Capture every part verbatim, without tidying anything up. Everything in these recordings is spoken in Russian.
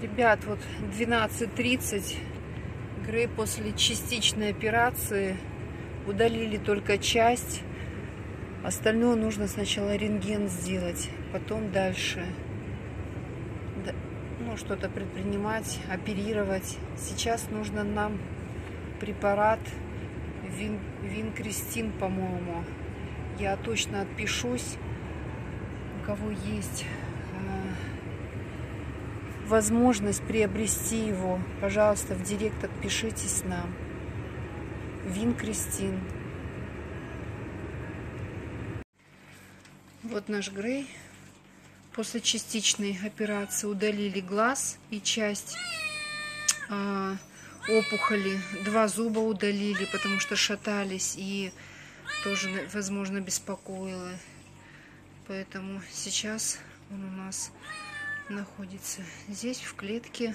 Ребят, вот двенадцать тридцать. Грей после частичной операции. Удалили только часть. Остальное нужно сначала рентген сделать. Потом дальше. Ну, что-то предпринимать, оперировать. Сейчас нужно нам препарат Вин, Винкристин, по-моему. Я точно отпишусь. У кого есть возможность приобрести его, пожалуйста, в директ отпишитесь нам. Винкристин. Вот наш Грей. После частичной операции удалили глаз и часть а, опухоли. Два зуба удалили, потому что шатались и тоже, возможно, беспокоило. Поэтому сейчас он у нас находится здесь, в клетке.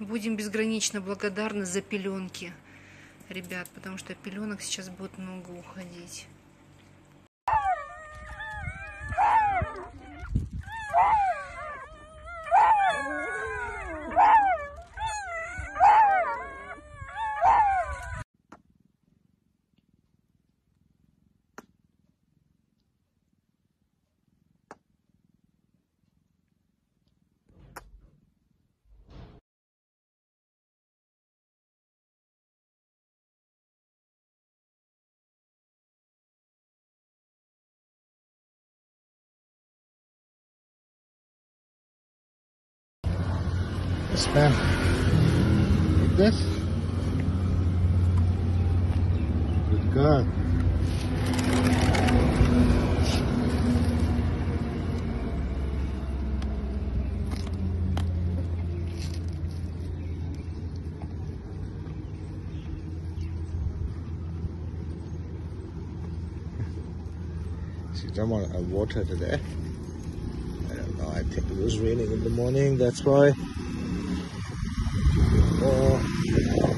Будем безгранично благодарны за пеленки, ребят, потому что пеленок сейчас будет много уходить. Span like this. Good God. See, come on, I watered today. I don't know, I think it was raining in the morning, that's why. Oh.